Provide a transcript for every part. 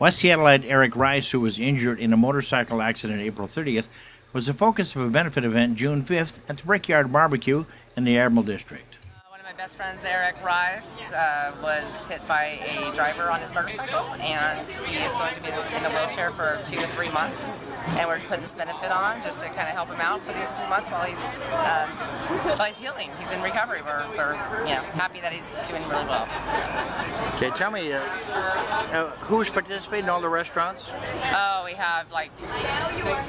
West Seattleite Eirik Rice, who was injured in a motorcycle accident April 30th, was the focus of a benefit event June 5th at the Brickyard Barbecue in the Admiral District. One of my best friends, Eirik Rice, was hit by a driver on his motorcycle, and he is going to be in a wheelchair for 2 to 3 months. And we're putting this benefit on just to kind of help him out for these few months while he's healing. He's in recovery. We're happy that he's doing really well. So. Okay, tell me, who's participating in all the restaurants? Oh, we have like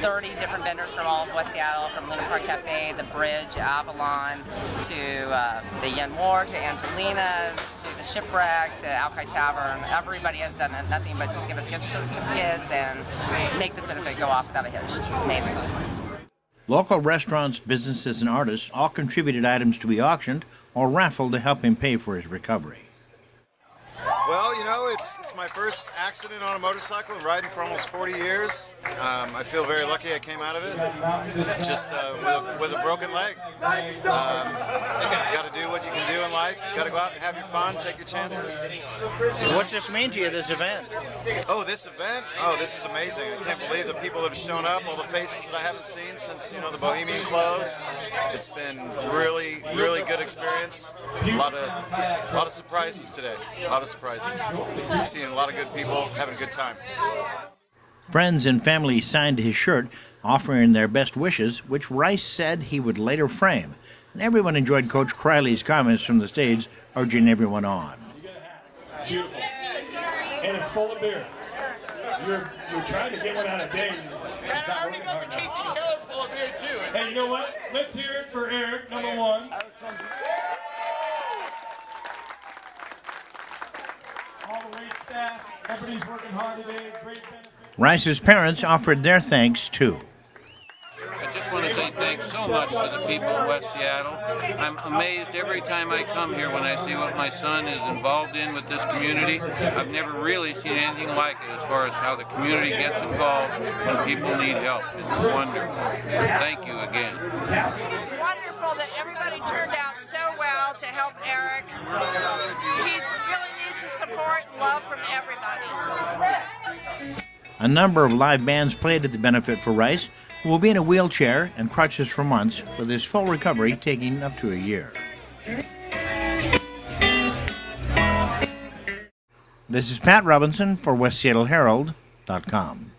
30 different vendors from all of West Seattle, from Luna Park Cafe, The Bridge, Avalon, to the Yenmore, to Angelina's, to the Shipwreck, to Alki Tavern. Everybody has done nothing but just give us gift certificates and make this benefit go off without a hitch. Amazing. Local restaurants, businesses, and artists all contributed items to be auctioned or raffled to help him pay for his recovery. Well, you know, it's my first accident on a motorcycle, riding for almost 40 years. I feel very lucky I came out of it, just with a broken leg. You got to do what you can do in life. You got to go out and have your fun, take your chances. What's this mean to you, this event? Oh, this event? Oh, this is amazing. I can't believe the people that have shown up, all the faces that I haven't seen since, the Bohemian Close. It's been really, really good experience. A lot of surprises today. A lot of surprises. Seeing a lot of good people, having a good time. Friends and family signed his shirt, offering their best wishes, which Rice said he would later frame. And everyone enjoyed Coach Kryley's comments from the stage, urging everyone on. Beautiful. And it's full of beer. You're trying to get one out of Dave. I already got the Casey Keller full of beer, too. Hey, you know what? Let's hear it for Eirik, number one. All the great staff. Everybody's working hard today. Great benefit. Rice's parents offered their thanks, too. I just want to say thanks so much to the people of West Seattle. I'm amazed every time I come here when I see what my son is involved in with this community. I've never really seen anything like it as far as how the community gets involved when people need help. It's wonderful. Thank you again. It's wonderful that everybody turned out so well to help Eirik. He really needs the support and love from everybody. A number of live bands played at the benefit for Rice, who will be in a wheelchair and crutches for months, with his full recovery taking up to a year. This is Pat Robinson for WestSeattleHerald.com.